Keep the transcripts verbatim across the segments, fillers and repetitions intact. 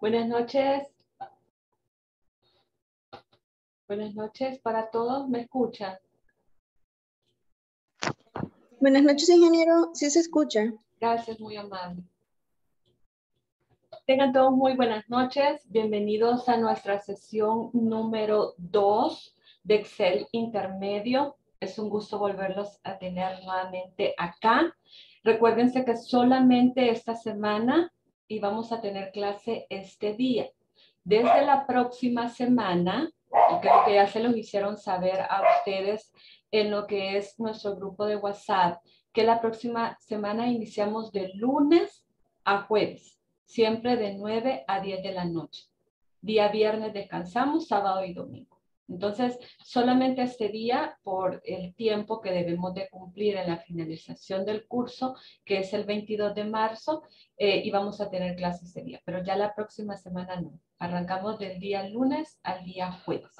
Buenas noches. Buenas noches para todos. ¿Me escuchan? Buenas noches, ingeniero. Sí se escucha. Gracias, muy amable. Tengan todos muy buenas noches. Bienvenidos a nuestra sesión número dos de Excel Intermedio. Es un gusto volverlos a tener nuevamente acá. Recuérdense que solamente esta semana y vamos a tener clase este día. Desde la próxima semana, creo que ya se los hicieron saber a ustedes en lo que es nuestro grupo de WhatsApp, que la próxima semana iniciamos de lunes a jueves, siempre de nueve a diez de la noche. Día viernes descansamos, sábado y domingo. Entonces, solamente este día, por el tiempo que debemos de cumplir en la finalización del curso, que es el veintidós de marzo, eh, y vamos a tener clases este día. Pero ya la próxima semana no. Arrancamos del día lunes al día jueves.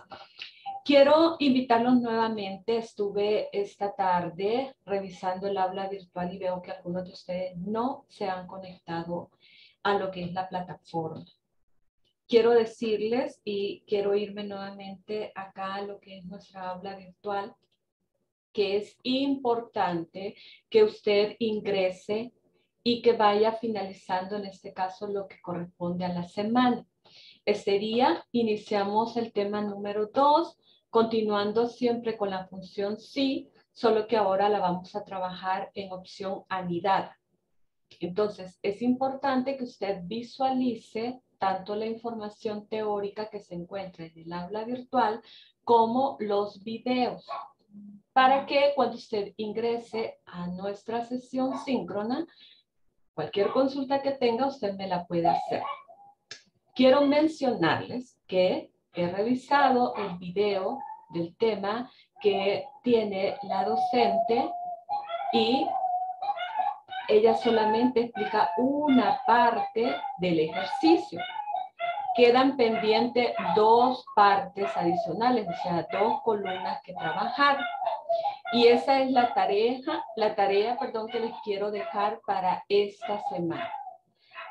Quiero invitarlos nuevamente. Estuve esta tarde revisando el aula virtual y veo que algunos de ustedes no se han conectado a lo que es la plataforma. Quiero decirles y quiero irme nuevamente acá a lo que es nuestra aula virtual, que es importante que usted ingrese y que vaya finalizando en este caso lo que corresponde a la semana. Este día iniciamos el tema número dos, continuando siempre con la función sí, solo que ahora la vamos a trabajar en opción anidada. Entonces, es importante que usted visualice tanto la información teórica que se encuentra en el aula virtual como los videos, para que cuando usted ingrese a nuestra sesión síncrona, cualquier consulta que tenga, usted me la puede hacer. Quiero mencionarles que he revisado el video del tema que tiene la docente y ella solamente explica una parte del ejercicio. Quedan pendientes dos partes adicionales, o sea, dos columnas que trabajar. Y esa es la tarea, la tarea, perdón, que les quiero dejar para esta semana.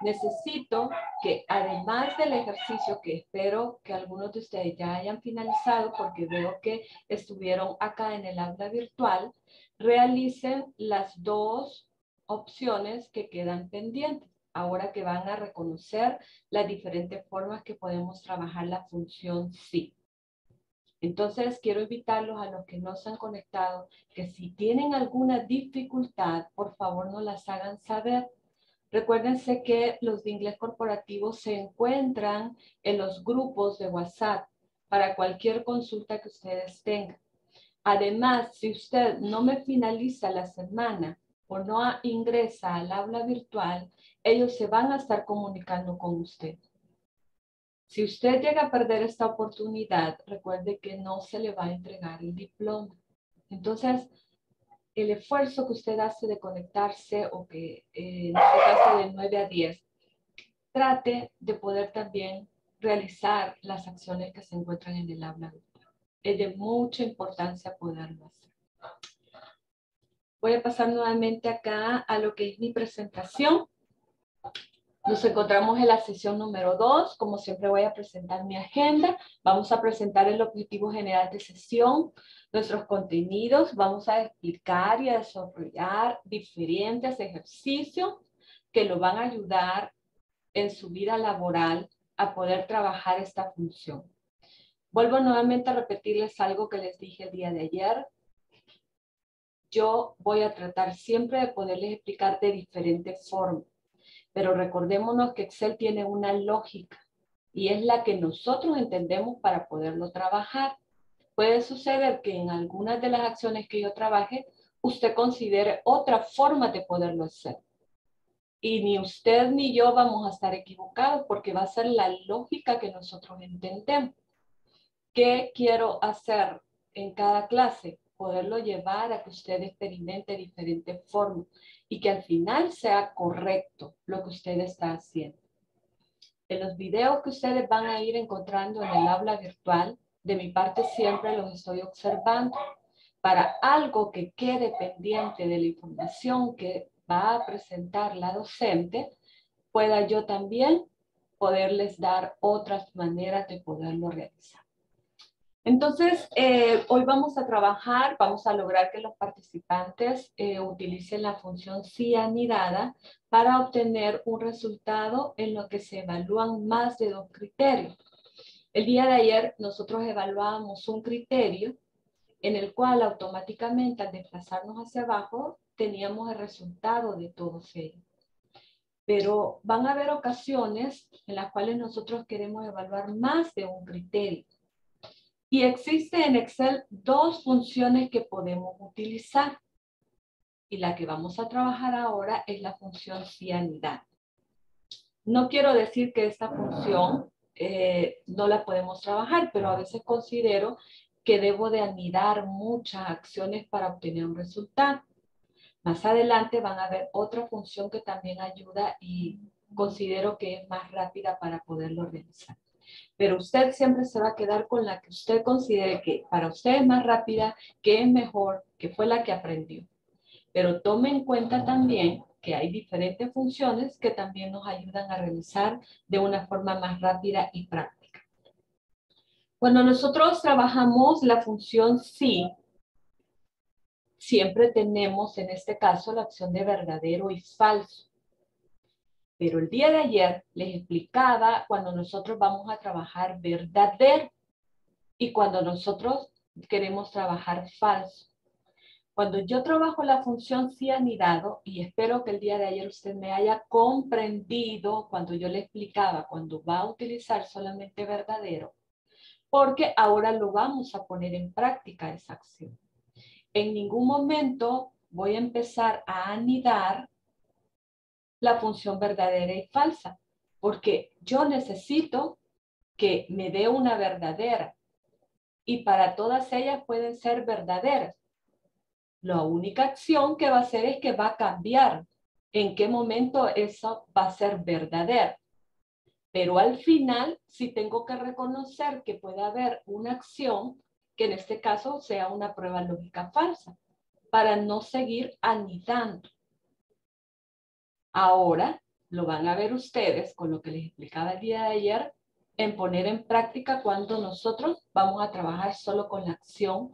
Necesito que, además del ejercicio que espero que algunos de ustedes ya hayan finalizado, porque veo que estuvieron acá en el aula virtual, realicen las dos opciones que quedan pendientes, ahora que van a reconocer las diferentes formas que podemos trabajar la función sí. Entonces, quiero invitarlos a los que no se han conectado, que si tienen alguna dificultad, por favor, nos las hagan saber. Recuérdense que los de inglés corporativo se encuentran en los grupos de WhatsApp para cualquier consulta que ustedes tengan. Además, si usted no me finaliza la semana o no ingresa al aula virtual, ellos se van a estar comunicando con usted. Si usted llega a perder esta oportunidad, recuerde que no se le va a entregar el diploma. Entonces, el esfuerzo que usted hace de conectarse, o que eh, en este caso de nueve a diez, trate de poder también realizar las acciones que se encuentran en el aula virtual. Es de mucha importancia poderlo hacer. Voy a pasar nuevamente acá a lo que es mi presentación. Nos encontramos en la sesión número dos. Como siempre voy a presentar mi agenda. Vamos a presentar el objetivo general de sesión, nuestros contenidos. Vamos a explicar y a desarrollar diferentes ejercicios que lo van a ayudar en su vida laboral a poder trabajar esta función. Vuelvo nuevamente a repetirles algo que les dije el día de ayer. Yo voy a tratar siempre de poderles explicar de diferentes formas, pero recordémonos que Excel tiene una lógica y es la que nosotros entendemos para poderlo trabajar. Puede suceder que en algunas de las acciones que yo trabaje, usted considere otra forma de poderlo hacer. Y ni usted ni yo vamos a estar equivocados porque va a ser la lógica que nosotros entendemos. ¿Qué quiero hacer en cada clase? Poderlo llevar a que usted experimente diferentes formas y que al final sea correcto lo que usted está haciendo. En los videos que ustedes van a ir encontrando en el aula virtual, de mi parte siempre los estoy observando para algo que quede pendiente de la información que va a presentar la docente, pueda yo también poderles dar otras maneras de poderlo realizar. Entonces, eh, hoy vamos a trabajar, vamos a lograr que los participantes eh, utilicen la función sí anidada para obtener un resultado en lo que se evalúan más de dos criterios. El día de ayer nosotros evaluábamos un criterio en el cual automáticamente al desplazarnos hacia abajo teníamos el resultado de todos ellos. Pero van a haber ocasiones en las cuales nosotros queremos evaluar más de un criterio. Y existe en Excel dos funciones que podemos utilizar. Y la que vamos a trabajar ahora es la función sí anidada. No quiero decir que esta función eh, no la podemos trabajar, pero a veces considero que debo de anidar muchas acciones para obtener un resultado. Más adelante van a ver otra función que también ayuda y considero que es más rápida para poderlo realizar. Pero usted siempre se va a quedar con la que usted considere que para usted es más rápida, que es mejor, que fue la que aprendió. Pero tome en cuenta también que hay diferentes funciones que también nos ayudan a realizar de una forma más rápida y práctica. Cuando nosotros trabajamos la función sí, siempre tenemos en este caso la opción de verdadero y falso. Pero el día de ayer les explicaba cuando nosotros vamos a trabajar verdadero y cuando nosotros queremos trabajar falso. Cuando yo trabajo la función sí anidado, y espero que el día de ayer usted me haya comprendido cuando yo le explicaba cuando va a utilizar solamente verdadero, porque ahora lo vamos a poner en práctica esa acción. En ningún momento voy a empezar a anidar la función verdadera y falsa, porque yo necesito que me dé una verdadera y para todas ellas pueden ser verdaderas. La única acción que va a hacer es que va a cambiar en qué momento eso va a ser verdadera. Pero al final sí tengo que reconocer que puede haber una acción que en este caso sea una prueba lógica falsa para no seguir anidando. Ahora lo van a ver ustedes con lo que les explicaba el día de ayer en poner en práctica cuando nosotros vamos a trabajar solo con la acción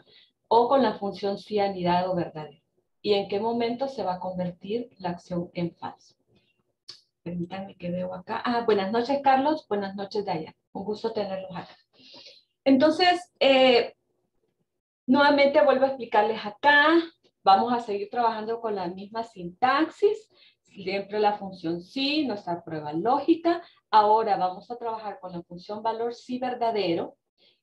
o con la función sí anidado o verdadero y en qué momento se va a convertir la acción en falso. Permítanme que veo acá. Ah, buenas noches Carlos, buenas noches Daya. Un gusto tenerlos acá. Entonces, eh, nuevamente vuelvo a explicarles acá. Vamos a seguir trabajando con la misma sintaxis. Siempre la función sí, nuestra prueba lógica. Ahora vamos a trabajar con la función valor sí verdadero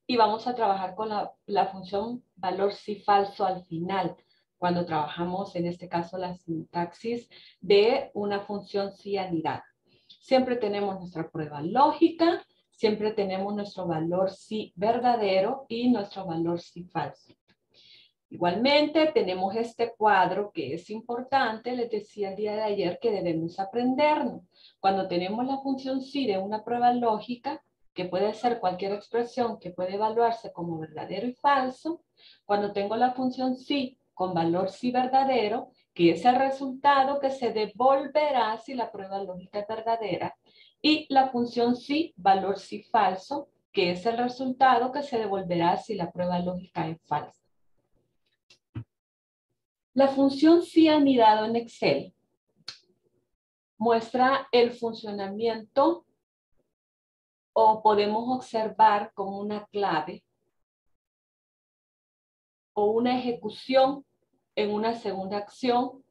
y vamos a trabajar con la, la función valor sí falso al final, cuando trabajamos en este caso la sintaxis de una función sí anidada. Siempre tenemos nuestra prueba lógica, siempre tenemos nuestro valor sí verdadero y nuestro valor sí falso. Igualmente, tenemos este cuadro que es importante. Les decía el día de ayer que debemos aprendernos. Cuando tenemos la función sí de una prueba lógica, que puede ser cualquier expresión que puede evaluarse como verdadero y falso, cuando tengo la función sí con valor sí verdadero, que es el resultado que se devolverá si la prueba lógica es verdadera, y la función sí, valor sí falso, que es el resultado que se devolverá si la prueba lógica es falsa. La función sí anidado en Excel muestra el funcionamiento o podemos observar como una clave o una ejecución en una segunda acción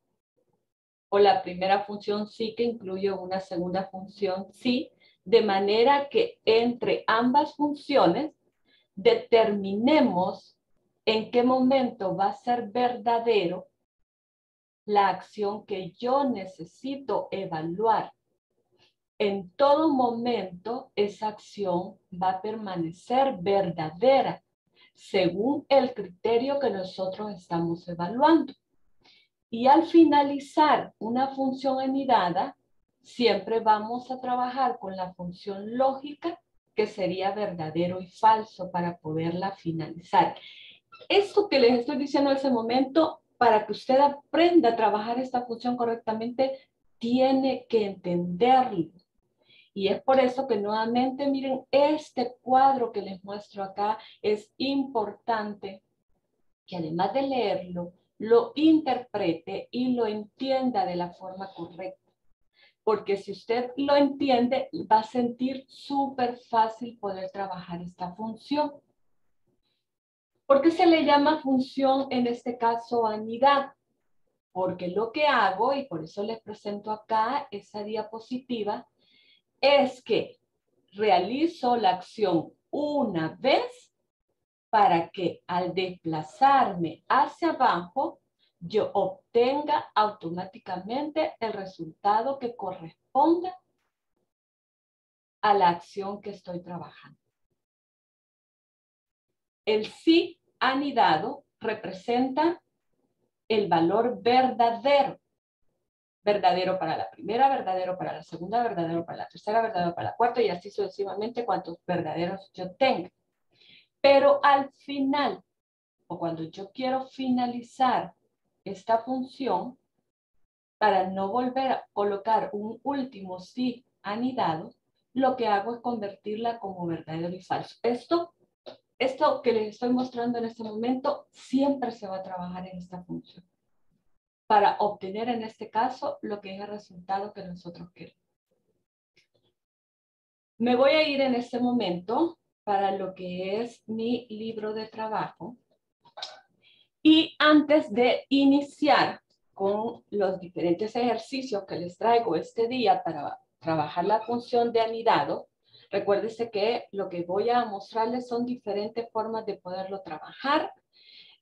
o la primera función sí que incluye una segunda función sí, de manera que entre ambas funciones determinemos en qué momento va a ser verdadero la acción que yo necesito evaluar. En todo momento esa acción va a permanecer verdadera según el criterio que nosotros estamos evaluando. Y al finalizar una función anidada, siempre vamos a trabajar con la función lógica que sería verdadero y falso para poderla finalizar. Esto que les estoy diciendo en ese momento, para que usted aprenda a trabajar esta función correctamente, tiene que entenderlo. Y es por eso que nuevamente, miren, este cuadro que les muestro acá es importante que además de leerlo, lo interprete y lo entienda de la forma correcta. Porque si usted lo entiende, va a sentir súper fácil poder trabajar esta función. ¿Por qué se le llama función en este caso anidad? Porque lo que hago, y por eso les presento acá esa diapositiva, es que realizo la acción una vez para que al desplazarme hacia abajo, yo obtenga automáticamente el resultado que corresponda a la acción que estoy trabajando. El sí anidado representa el valor verdadero. Verdadero para la primera, verdadero para la segunda, verdadero para la tercera, verdadero para la cuarta y así sucesivamente cuantos verdaderos yo tenga. Pero al final, o cuando yo quiero finalizar esta función, para no volver a colocar un último sí anidado, lo que hago es convertirla como verdadero y falso. Esto, esto que les estoy mostrando en este momento siempre se va a trabajar en esta función para obtener en este caso lo que es el resultado que nosotros queremos. Me voy a ir en este momento para lo que es mi libro de trabajo. Y antes de iniciar con los diferentes ejercicios que les traigo este día para trabajar la función de anidado, recuérdense que lo que voy a mostrarles son diferentes formas de poderlo trabajar.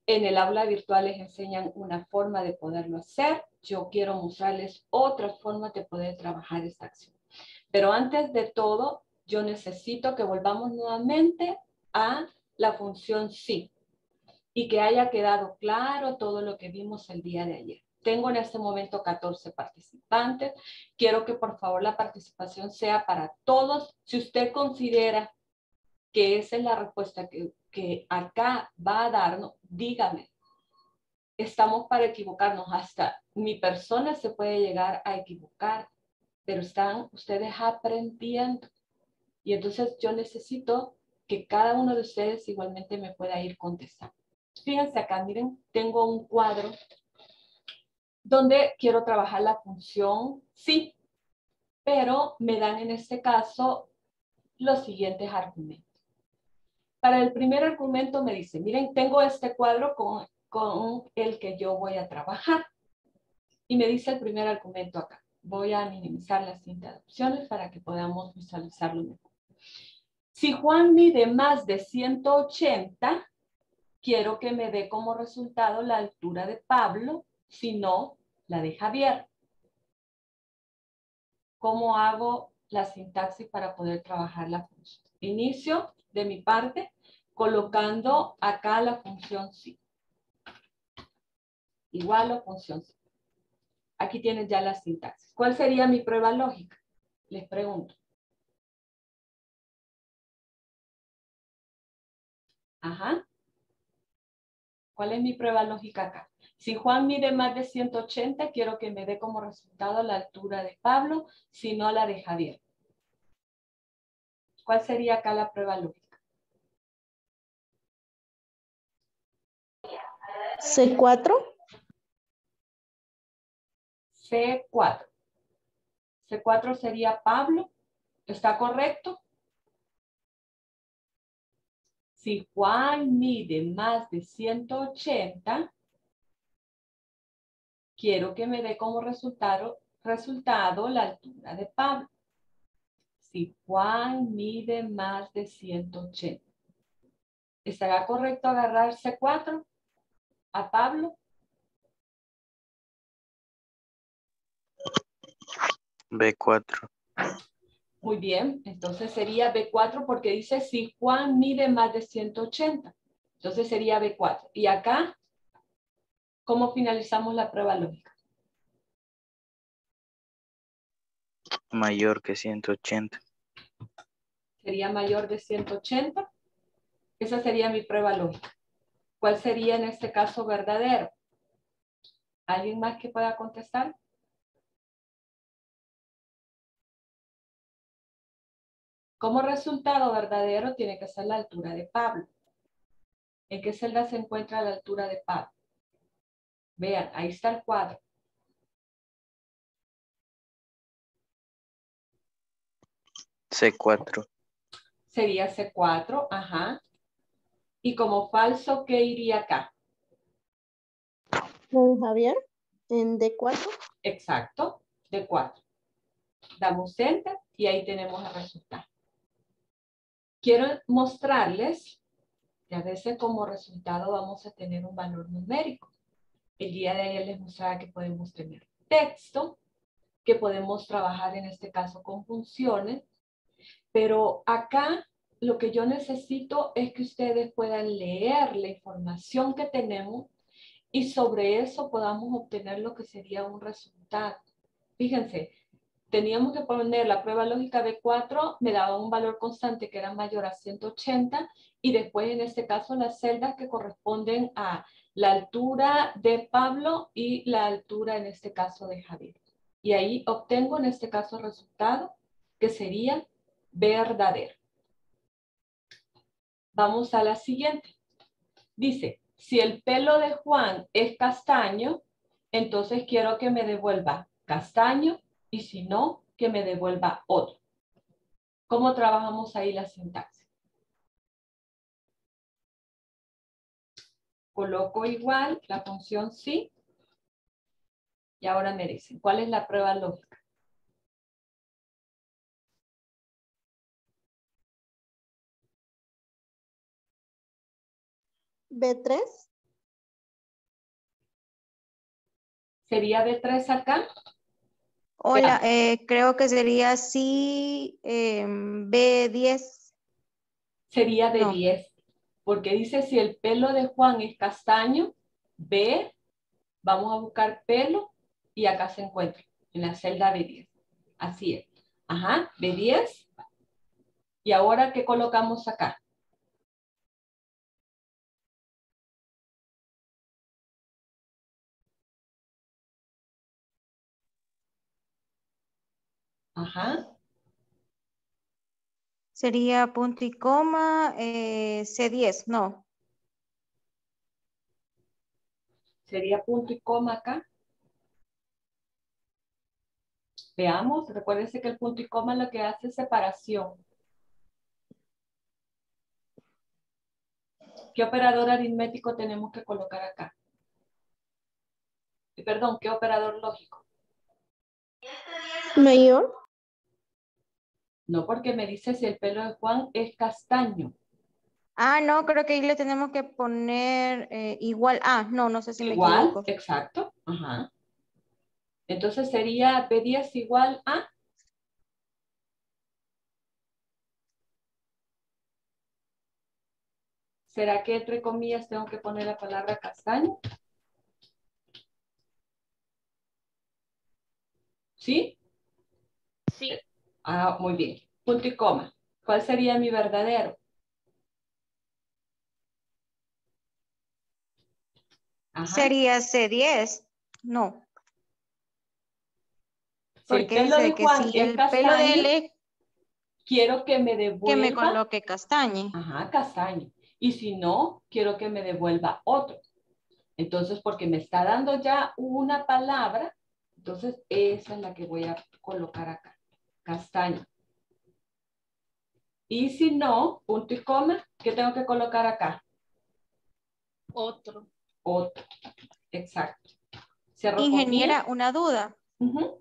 En el aula virtual les enseñan una forma de poderlo hacer. Yo quiero mostrarles otras formas de poder trabajar esta acción. Pero antes de todo, yo necesito que volvamos nuevamente a la función sí. Y que haya quedado claro todo lo que vimos el día de ayer. Tengo en este momento catorce participantes. Quiero que por favor la participación sea para todos. Si usted considera que esa es la respuesta que, que acá va a darnos, dígame. Estamos para equivocarnos. Hasta mi persona se puede llegar a equivocar, pero están ustedes aprendiendo. Y entonces yo necesito que cada uno de ustedes igualmente me pueda ir contestando. Fíjense acá, miren, tengo un cuadro donde quiero trabajar la función sí, pero me dan en este caso los siguientes argumentos. Para el primer argumento me dice, miren, tengo este cuadro con, con el que yo voy a trabajar. Y me dice el primer argumento acá. Voy a minimizar la cinta de opciones para que podamos visualizarlo mejor. Si Juan mide más de ciento ochenta... quiero que me dé como resultado la altura de Pablo, si no, la de Javier. ¿Cómo hago la sintaxis para poder trabajar la función? Inicio de mi parte colocando acá la función sí. Igual a función sí. Aquí tienen ya la sintaxis. ¿Cuál sería mi prueba lógica? Les pregunto. Ajá. ¿Cuál es mi prueba lógica acá? Si Juan mide más de ciento ochenta, quiero que me dé como resultado la altura de Pablo, si no la de Javier. ¿Cuál sería acá la prueba lógica? C cuatro. C cuatro. C cuatro sería Pablo. ¿Está correcto? Si Juan mide más de ciento ochenta, quiero que me dé como resultado, resultado la altura de Pablo. Si Juan mide más de ciento ochenta. ¿Estará correcto agarrar C cuatro a Pablo? B cuatro. Muy bien, entonces sería B cuatro porque dice si Juan mide más de ciento ochenta. Entonces sería B cuatro. Y acá, ¿cómo finalizamos la prueba lógica? Mayor que ciento ochenta. Sería mayor de ciento ochenta. Esa sería mi prueba lógica. ¿Cuál sería en este caso verdadero? ¿Alguien más que pueda contestar? Como resultado verdadero tiene que ser la altura de Pablo. ¿En qué celda se encuentra la altura de Pablo? Vean, ahí está el cuadro. C cuatro. Sería C cuatro, ajá. Y como falso, ¿qué iría acá? Javier, en D cuatro. Exacto, D cuatro. Damos Enter y ahí tenemos el resultado. Quiero mostrarles que a veces como resultado vamos a tener un valor numérico. El día de ayer les mostraba que podemos tener texto, que podemos trabajar en este caso con funciones, pero acá lo que yo necesito es que ustedes puedan leer la información que tenemos y sobre eso podamos obtener lo que sería un resultado. Fíjense, teníamos que poner la prueba lógica B cuatro, me daba un valor constante que era mayor a ciento ochenta y después en este caso las celdas que corresponden a la altura de Pablo y la altura en este caso de Javier. Y ahí obtengo en este caso el resultado que sería verdadero. Vamos a la siguiente. Dice, si el pelo de Juan es castaño, entonces quiero que me devuelva castaño y si no, que me devuelva otro. ¿Cómo trabajamos ahí la sintaxis? Coloco igual la función sí. Y ahora me dicen, ¿cuál es la prueba lógica? B tres. ¿Sería B tres acá? Hola, eh, creo que sería sí, eh, B diez. Sería B diez, no. Porque dice si el pelo de Juan es castaño, B, vamos a buscar pelo y acá se encuentra, en la celda B diez. Así es. Ajá, B diez. Y ahora, ¿qué colocamos acá? Ajá. Sería punto y coma, eh, C diez, no. Sería punto y coma acá. Veamos, recuérdense que el punto y coma lo que hace es separación. ¿Qué operador aritmético tenemos que colocar acá? Perdón, ¿qué operador lógico? Mayor. No, porque me dice si el pelo de Juan es castaño. Ah, no, creo que ahí le tenemos que poner eh, igual. Ah, no, no sé si igual, me equivoco. Igual, exacto. Ajá. Entonces sería B diez igual a... ¿Será que entre comillas tengo que poner la palabra castaño? ¿Sí? Sí. Ah, muy bien. Punto y coma. ¿Cuál sería mi verdadero? Ajá. Sería C diez. No. Porque si el pelo de Juan si es el castaño, pelo de él, quiero que me devuelva. Que me coloque castaño. Ajá, castaño. Y si no, quiero que me devuelva otro. Entonces, porque me está dando ya una palabra, entonces esa es la que voy a colocar acá. Castaño. Y si no, punto y coma, ¿qué tengo que colocar acá? Otro. Otro. Exacto. Cerro Ingeniera, comillas. Una duda. Uh-huh.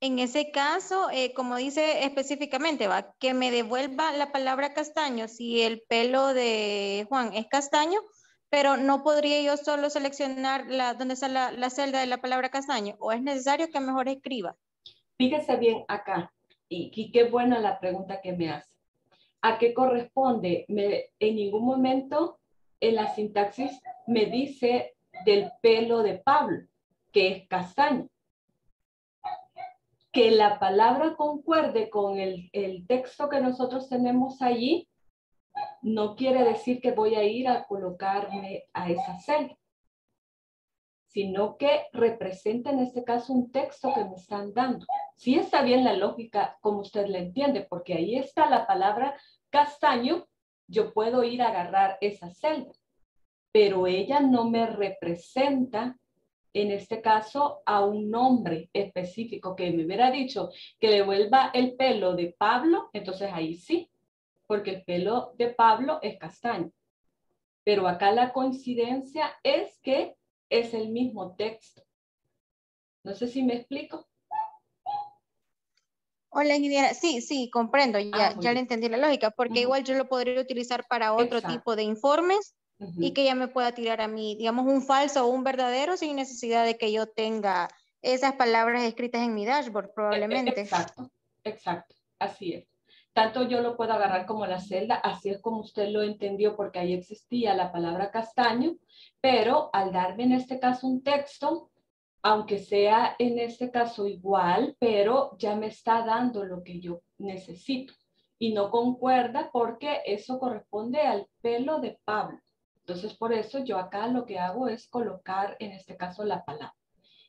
En ese caso, eh, como dice específicamente, va, que me devuelva la palabra castaño si el pelo de Juan es castaño, pero no podría yo solo seleccionar la, donde está la, la celda de la palabra castaño, o es necesario que mejor escriba. Fíjese bien acá, y, y qué buena la pregunta que me hace. ¿A qué corresponde? Me, en ningún momento en la sintaxis me dice del pelo de Pablo, que es castaño. Que la palabra concuerde con el, el texto que nosotros tenemos allí, no quiere decir que voy a ir a colocarme a esa celda. sino que representa en este caso un texto que me están dando. Sí está bien la lógica como usted la entiende, porque ahí está la palabra castaño, yo puedo ir a agarrar esa celda, pero ella no me representa, en este caso, a un nombre específico que me hubiera dicho que devuelva el pelo de Pablo, entonces ahí sí, porque el pelo de Pablo es castaño. Pero acá la coincidencia es que es el mismo texto. No sé si me explico. Hola, ingeniera. Sí, sí, comprendo. Ya, ah, ya le entendí la lógica, porque uh-huh. igual yo lo podría utilizar para otro Exacto. tipo de informes uh-huh. y que ya me pueda tirar a mí, digamos, un falso o un verdadero sin necesidad de que yo tenga esas palabras escritas en mi dashboard, probablemente. Exacto, exacto. Así es. Tanto yo lo puedo agarrar como la celda, así es como usted lo entendió, porque ahí existía la palabra castaño, pero al darme en este caso un texto, aunque sea en este caso igual, pero ya me está dando lo que yo necesito. Y no concuerda porque eso corresponde al pelo de Pablo. Entonces, por eso yo acá lo que hago es colocar en este caso la palabra.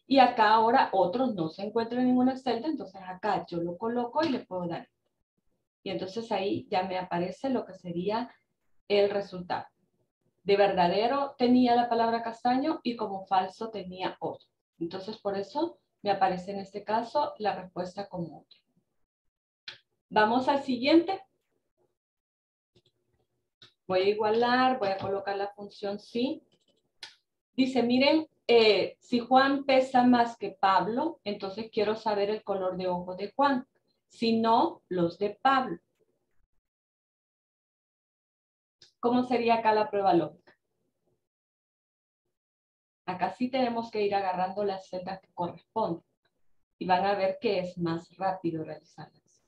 Y acá ahora otros no se encuentran en ninguna celda, entonces acá yo lo coloco y le puedo dar. Y entonces ahí ya me aparece lo que sería el resultado. De verdadero tenía la palabra castaño y como falso tenía otro. Entonces por eso me aparece en este caso la respuesta como otro. Vamos al siguiente. Voy a igualar, voy a colocar la función sí. Dice, miren, eh, si Juan pesa más que Pablo, entonces quiero saber el color de ojos de Juan. Sino los de Pablo. ¿Cómo sería acá la prueba lógica? Acá sí tenemos que ir agarrando las celdas que corresponden. Y van a ver que es más rápido realizarlas.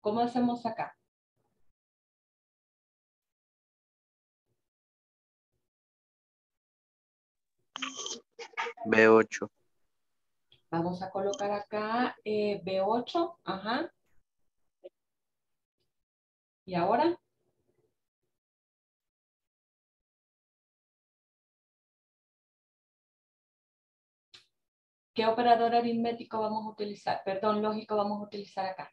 ¿Cómo hacemos acá? B ocho. Vamos a colocar acá eh, B ocho, ajá. ¿Y ahora? ¿Qué operador aritmético vamos a utilizar? Perdón, lógico vamos a utilizar acá.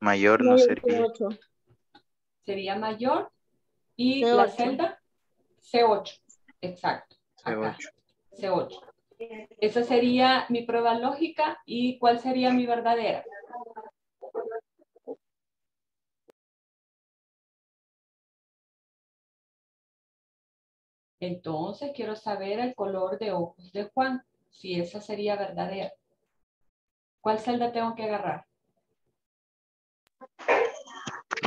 Mayor no sería. Sería mayor. Y C ocho. La celda C ocho, exacto. Acá. C ocho. C ocho. Esa sería mi prueba lógica. ¿Y cuál sería mi verdadera? Entonces quiero saber el color de ojos de Juan, si esa sería verdadera. ¿Cuál celda tengo que agarrar?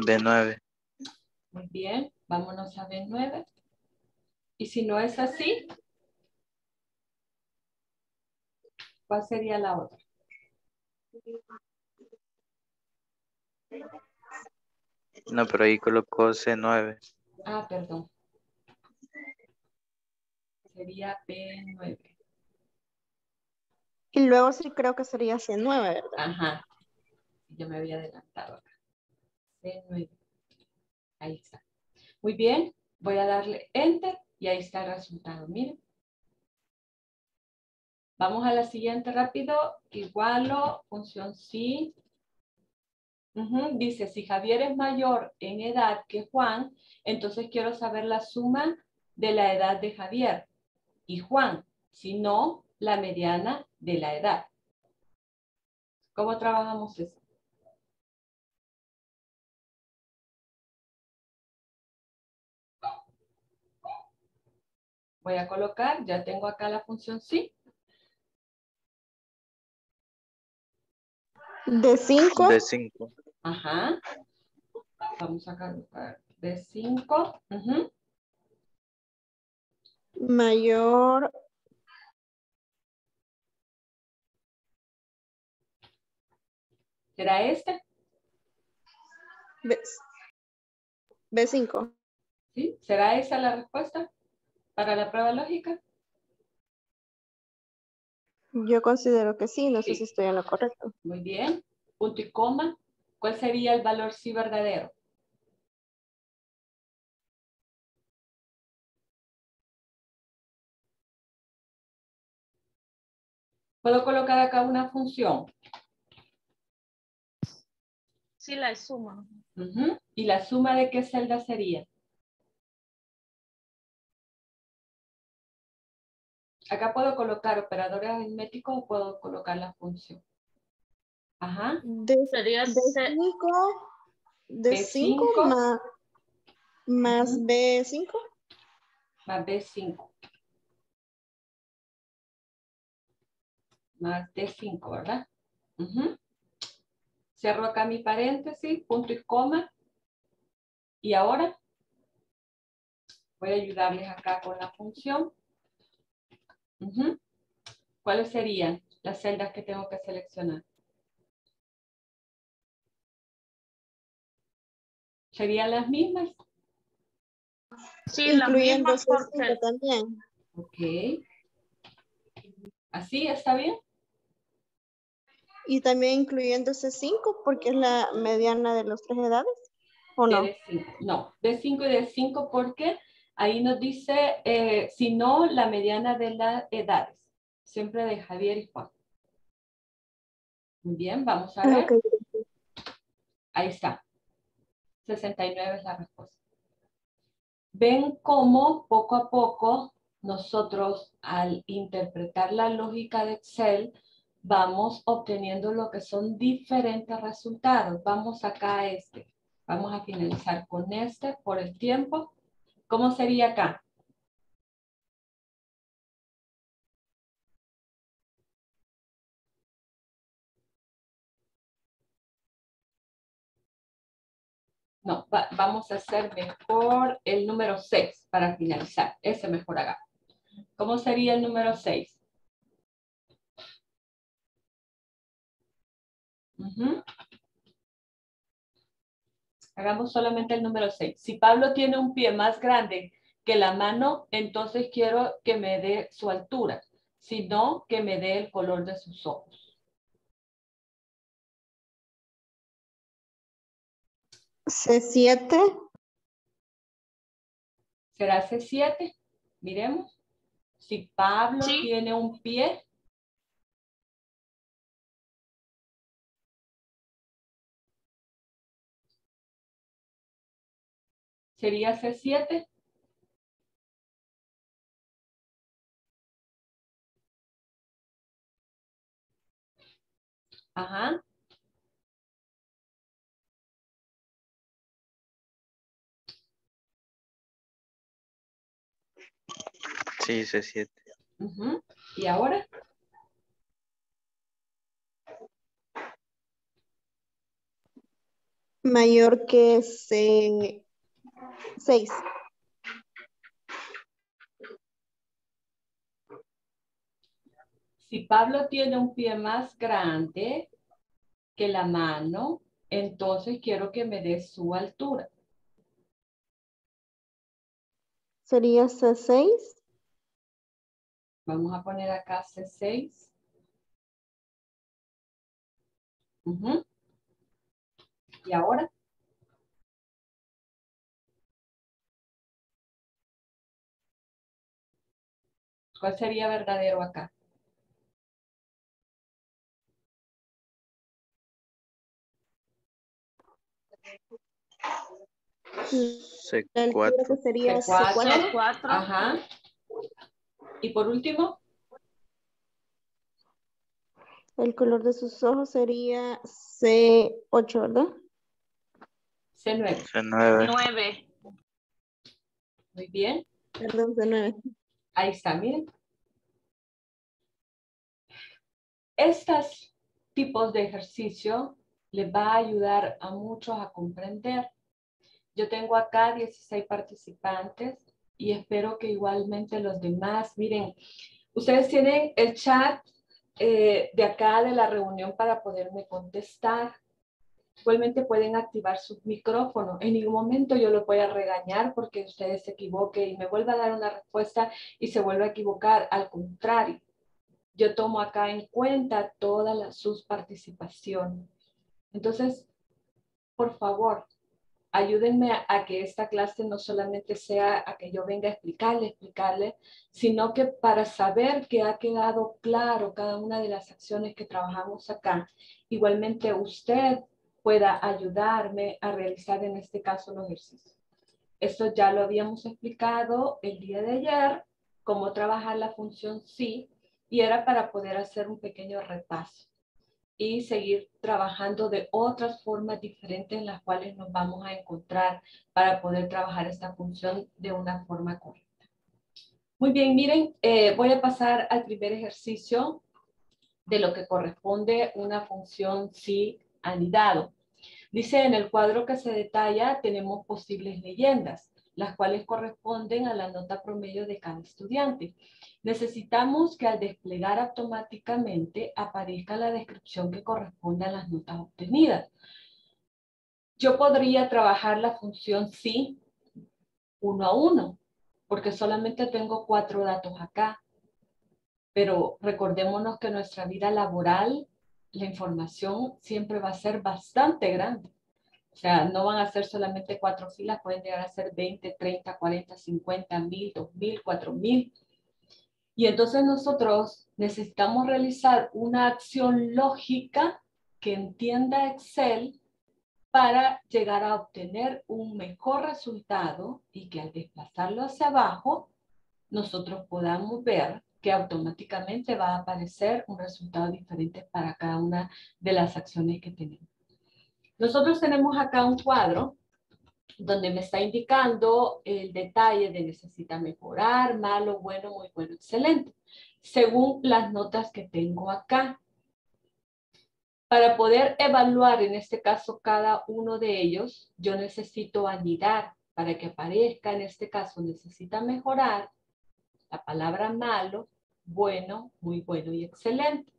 B nueve. Muy bien, vámonos a B nueve. Y si no es así, ¿cuál sería la otra? No, pero ahí colocó C nueve. Ah, perdón. Sería B nueve. Y luego sí creo que sería C nueve, ¿verdad? Ajá. Yo me había adelantado acá. C nueve. Ahí está. Muy bien, voy a darle Enter y ahí está el resultado. Miren. Vamos a la siguiente rápido. Igualo, función sí. Uh-huh. Dice, si Javier es mayor en edad que Juan, entonces quiero saber la suma de la edad de Javier y Juan, si no, la mediana de la edad. ¿Cómo trabajamos eso? Voy a colocar, ya tengo acá la función sí. De cinco. De cinco. Ajá. Vamos a colocar de cinco. Uh-huh. Mayor. ¿Será este? B cinco. ¿Sí? ¿Será esa la respuesta? ¿Para la prueba lógica? Yo considero que sí, no sí. sé si estoy en lo correcto. Muy bien, punto y coma. ¿Cuál sería el valor sí verdadero? ¿Puedo colocar acá una función? Sí, la suma. Uh-huh. ¿Y la suma de qué celda sería? Acá puedo colocar operadores aritméticos o puedo colocar la función. Ajá. De, sería de cinco, de cinco más, más B cinco. Más B cinco. Más D cinco, ¿verdad? Uh-huh. Cierro acá mi paréntesis, punto y coma. Y ahora voy a ayudarles acá con la función. Uh-huh. ¿Cuáles serían las celdas que tengo que seleccionar? ¿Serían las mismas? Sí, las mismas por celda también. Ok. ¿Así está bien? Y también incluyendo C cinco, porque es la mediana de las tres edades, ¿o no? D cinco. No, D cinco y D cinco, porque ahí nos dice, eh, si no, la mediana de las edades. Siempre de Javier y Juan. Muy bien, vamos a ver. Okay. Ahí está. sesenta y nueve es la respuesta. Ven cómo poco a poco nosotros, al interpretar la lógica de Excel, vamos obteniendo lo que son diferentes resultados. Vamos acá a este. Vamos a finalizar con este por el tiempo. ¿Cómo sería acá? No, va, vamos a hacer mejor el número seis para finalizar. Ese mejor acá. ¿Cómo sería el número seis? Uh-huh. Hagamos solamente el número seis. Si Pablo tiene un pie más grande que la mano, entonces quiero que me dé su altura, si no, que me dé el color de sus ojos. C siete. ¿Será C siete? Miremos. Si Pablo sí. tiene un pie... ¿Sería C siete? Ajá. Sí, C siete. Uh-huh. ¿Y ahora? Mayor que C... seis. Si Pablo tiene un pie más grande que la mano, entonces quiero que me dé su altura. ¿Sería C seis? Vamos a poner acá C seis. Uh-huh. ¿Y ahora? ¿Cuál sería verdadero acá? C cuatro. Sería C cuatro. C cuatro. Ajá. Y por último. El color de sus ojos sería C ocho, ¿verdad? C nueve. C nueve. C nueve. Muy bien. Perdón, C nueve. Ahí está, miren. Estos tipos de ejercicio les va a ayudar a muchos a comprender. Yo tengo acá dieciséis participantes y espero que igualmente los demás, miren, ustedes tienen el chat eh, de acá de la reunión para poderme contestar. Igualmente pueden activar sus micrófonos. En ningún momento yo los voy a regañar porque ustedes se equivoquen y me vuelva a dar una respuesta y se vuelva a equivocar. Al contrario, yo tomo acá en cuenta todas las, sus participaciones. Entonces, por favor, ayúdenme a, a que esta clase no solamente sea a que yo venga a explicarle, explicarle, sino que para saber que ha quedado claro cada una de las acciones que trabajamos acá, igualmente usted pueda ayudarme a realizar en este caso los ejercicios. Esto ya lo habíamos explicado el día de ayer, cómo trabajar la función sí, y era para poder hacer un pequeño repaso y seguir trabajando de otras formas diferentes en las cuales nos vamos a encontrar para poder trabajar esta función de una forma correcta. Muy bien, miren, eh, voy a pasar al primer ejercicio de lo que corresponde una función sí anidado. Dice, en el cuadro que se detalla tenemos posibles leyendas, las cuales corresponden a la nota promedio de cada estudiante. Necesitamos que al desplegar automáticamente aparezca la descripción que corresponde a las notas obtenidas. Yo podría trabajar la función sí uno a uno, porque solamente tengo cuatro datos acá. Pero recordémonos que nuestra vida laboral, la información siempre va a ser bastante grande. O sea, no van a ser solamente cuatro filas, pueden llegar a ser veinte, treinta, cuarenta, cincuenta, mil, dos mil, cuatro mil. Y entonces nosotros necesitamos realizar una acción lógica que entienda Excel para llegar a obtener un mejor resultado y que al desplazarlo hacia abajo, nosotros podamos ver que automáticamente va a aparecer un resultado diferente para cada una de las acciones que tenemos. Nosotros tenemos acá un cuadro donde me está indicando el detalle de necesita mejorar, malo, bueno, muy bueno, excelente, según las notas que tengo acá. Para poder evaluar en este caso cada uno de ellos, yo necesito anidar para que aparezca en este caso necesita mejorar, la palabra malo, bueno, muy bueno y excelente.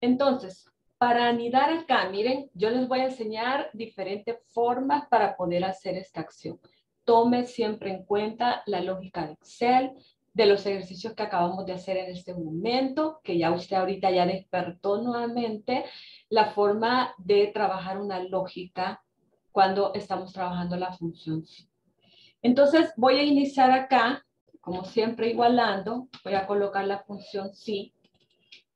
Entonces, para anidar acá, miren, yo les voy a enseñar diferentes formas para poder hacer esta acción. Tome siempre en cuenta la lógica de Excel, de los ejercicios que acabamos de hacer en este momento, que ya usted ahorita ya despertó nuevamente, la forma de trabajar una lógica cuando estamos trabajando la función. Entonces voy a iniciar acá, como siempre igualando, voy a colocar la función sí.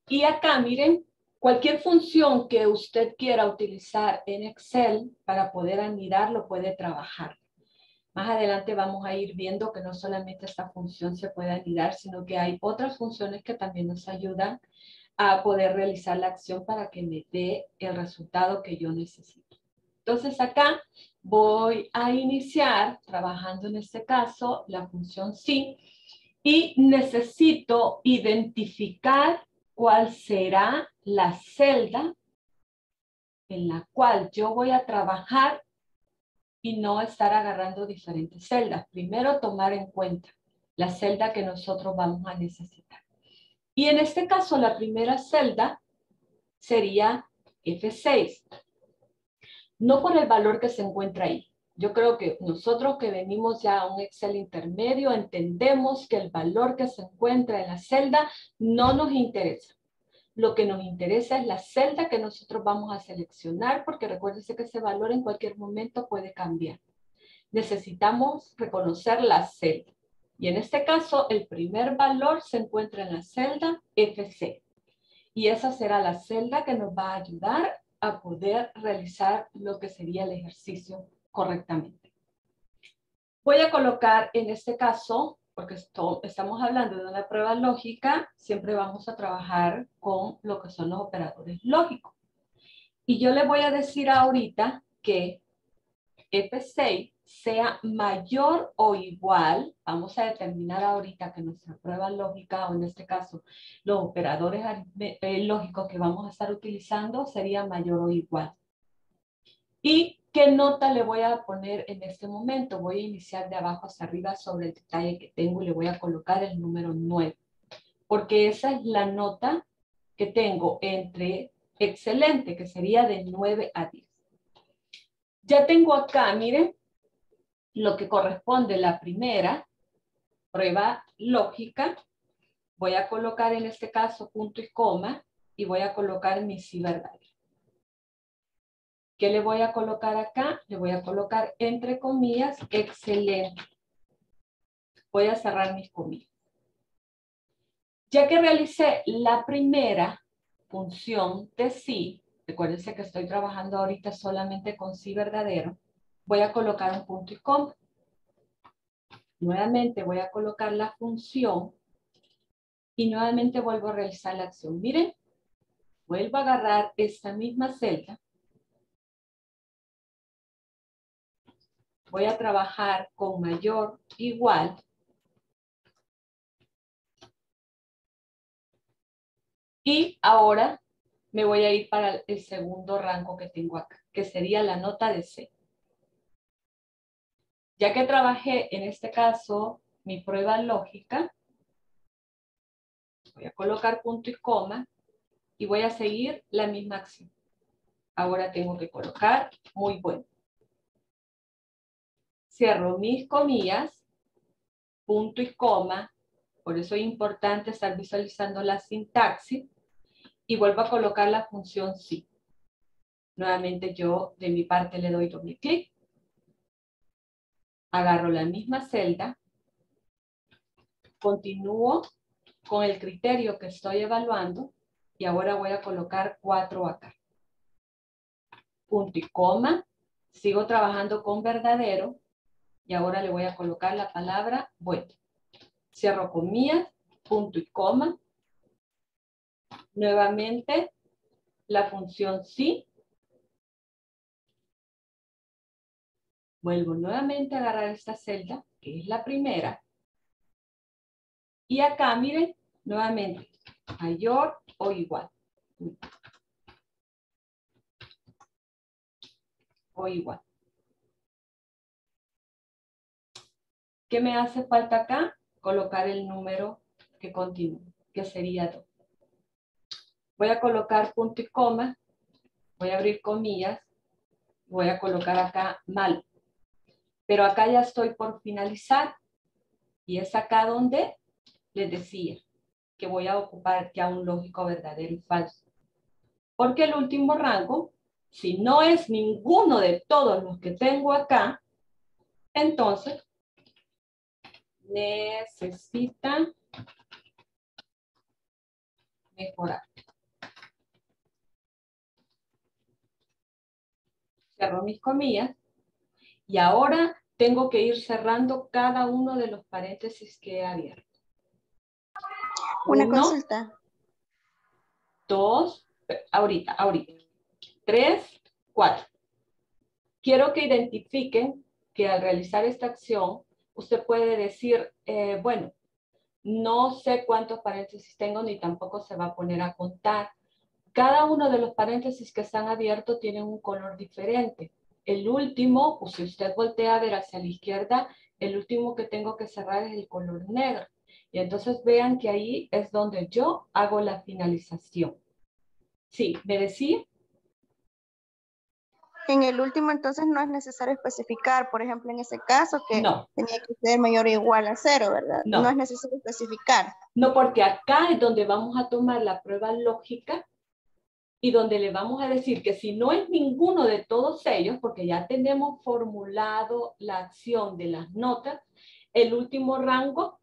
Y acá, miren, cualquier función que usted quiera utilizar en Excel para poder anidar lo puede trabajar. Más adelante vamos a ir viendo que no solamente esta función se puede anidar, sino que hay otras funciones que también nos ayudan a poder realizar la acción para que me dé el resultado que yo necesito. Entonces acá voy a iniciar trabajando en este caso la función sí y necesito identificar cuál será la celda en la cual yo voy a trabajar y no estar agarrando diferentes celdas. Primero, tomar en cuenta la celda que nosotros vamos a necesitar. Y en este caso, la primera celda sería F seis. No por el valor que se encuentra ahí. Yo creo que nosotros que venimos ya a un Excel intermedio entendemos que el valor que se encuentra en la celda no nos interesa. Lo que nos interesa es la celda que nosotros vamos a seleccionar porque recuérdense que ese valor en cualquier momento puede cambiar. Necesitamos reconocer la celda. Y en este caso el primer valor se encuentra en la celda F C. Y esa será la celda que nos va a ayudar a poder realizar lo que sería el ejercicio correctamente. Voy a colocar en este caso, porque esto, estamos hablando de una prueba lógica, siempre vamos a trabajar con lo que son los operadores lógicos. Y yo le voy a decir ahorita que F seis sea mayor o igual, vamos a determinar ahorita que nuestra prueba lógica, o en este caso los operadores lógicos que vamos a estar utilizando, sería mayor o igual. Y ¿qué nota le voy a poner en este momento? Voy a iniciar de abajo hacia arriba sobre el detalle que tengo y le voy a colocar el número nueve. Porque esa es la nota que tengo entre excelente, que sería de nueve a diez. Ya tengo acá, miren, lo que corresponde a la primera prueba lógica. Voy a colocar en este caso punto y coma y voy a colocar mi sí verdadero. ¿Qué le voy a colocar acá? Le voy a colocar entre comillas, excelente. Voy a cerrar mis comillas. Ya que realicé la primera función de sí, recuérdense que estoy trabajando ahorita solamente con sí verdadero, voy a colocar un punto y coma. Nuevamente voy a colocar la función y nuevamente vuelvo a realizar la acción. Miren, vuelvo a agarrar esta misma celda. Voy a trabajar con mayor igual. Y ahora me voy a ir para el segundo rango que tengo acá, que sería la nota de C. Ya que trabajé en este caso mi prueba lógica, voy a colocar punto y coma y voy a seguir la misma acción. Ahora tengo que colocar muy bueno. Cierro mis comillas, punto y coma, por eso es importante estar visualizando la sintaxis, y vuelvo a colocar la función sí. Nuevamente yo de mi parte le doy doble clic, agarro la misma celda, continúo con el criterio que estoy evaluando, y ahora voy a colocar cuatro acá. Punto y coma, sigo trabajando con verdadero, y ahora le voy a colocar la palabra bueno. Cierro comillas, punto y coma. Nuevamente, la función sí. Vuelvo nuevamente a agarrar esta celda, que es la primera. Y acá, miren, nuevamente, mayor o igual. O igual. ¿Qué me hace falta acá? Colocar el número que continúa, que sería dos. Voy a colocar punto y coma, voy a abrir comillas, voy a colocar acá mal. Pero acá ya estoy por finalizar y es acá donde les decía que voy a ocupar ya un lógico verdadero y falso. Porque el último rango, si no es ninguno de todos los que tengo acá, entonces necesita mejorar. Cierro mis comillas y ahora tengo que ir cerrando cada uno de los paréntesis que he abierto. Una uno, consulta. Dos, ahorita, ahorita. Tres, cuatro. Quiero que identifiquen que al realizar esta acción usted puede decir, eh, bueno, no sé cuántos paréntesis tengo ni tampoco se va a poner a contar. Cada uno de los paréntesis que están abiertos tienen un color diferente. El último, pues si usted voltea a ver hacia la izquierda, el último que tengo que cerrar es el color negro. Y entonces vean que ahí es donde yo hago la finalización. Sí, ¿me decía? En el último entonces no es necesario especificar, por ejemplo en ese caso que no. Tenía que ser mayor o igual a cero, ¿verdad? No. No es necesario especificar. No, porque acá es donde vamos a tomar la prueba lógica y donde le vamos a decir que si no es ninguno de todos ellos, porque ya tenemos formulado la acción de las notas, el último rango